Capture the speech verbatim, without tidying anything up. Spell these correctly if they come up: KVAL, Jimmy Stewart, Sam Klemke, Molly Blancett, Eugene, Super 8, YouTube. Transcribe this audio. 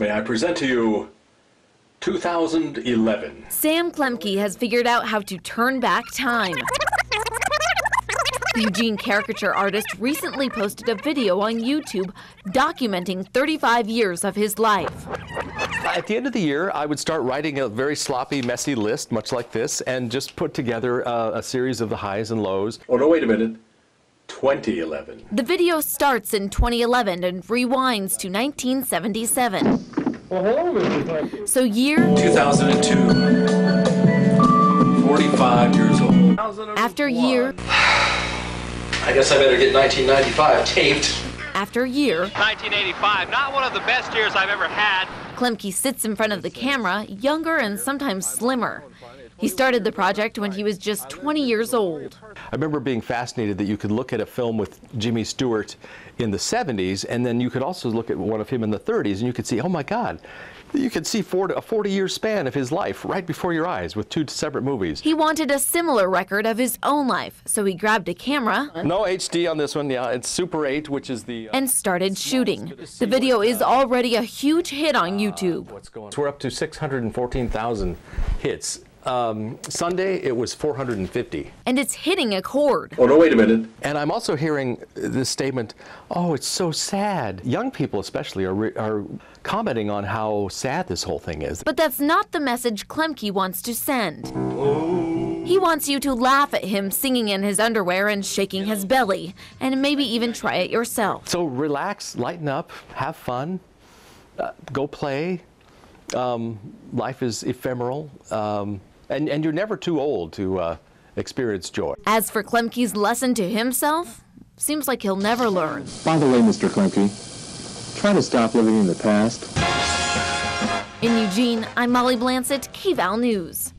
May I present to you two thousand eleven. Sam Klemke has figured out how to turn back time. The Eugene caricature artist recently posted a video on YouTube documenting thirty-five years of his life. At the end of the year, I would start writing a very sloppy, messy list, much like this, and just put together uh, a series of the highs and lows. Oh, no, wait a minute. twenty eleven. The video starts in twenty eleven and rewinds to nineteen seventy-seven. So year two thousand two, forty-five years old. After year, I guess I better get nineteen ninety-five taped. After year, nineteen eighty-five, not one of the best years I've ever had. Klemke sits in front of the camera, younger and sometimes slimmer. He started the project when he was just twenty years old. I remember being fascinated that you could look at a film with Jimmy Stewart in the seventies, and then you could also look at one of him in the thirties, and you could see, oh my God, you could see four, a forty-year span of his life right before your eyes with two separate movies. He wanted a similar record of his own life, so he grabbed a camera. No H D on this one, yeah, it's Super eight, which is the... Uh, and started shooting. The video is already a huge hit on YouTube. Uh, what's going on? We're up to six hundred fourteen thousand hits. Um, Sunday, it was four hundred fifty. And it's hitting a chord. Oh, no, wait a minute. And I'm also hearing this statement, oh, it's so sad. Young people especially are, re are commenting on how sad this whole thing is. But that's not the message Klemke wants to send. Oh. He wants you to laugh at him singing in his underwear and shaking his belly, and maybe even try it yourself. So relax, lighten up, have fun, uh, go play. Um, life is ephemeral. Um, And, and you're never too old to uh, experience joy. As for Klemke's lesson to himself, seems like he'll never learn. By the way, Mister Klemke, try to stop living in the past. In Eugene, I'm Molly Blancett, K V A L News.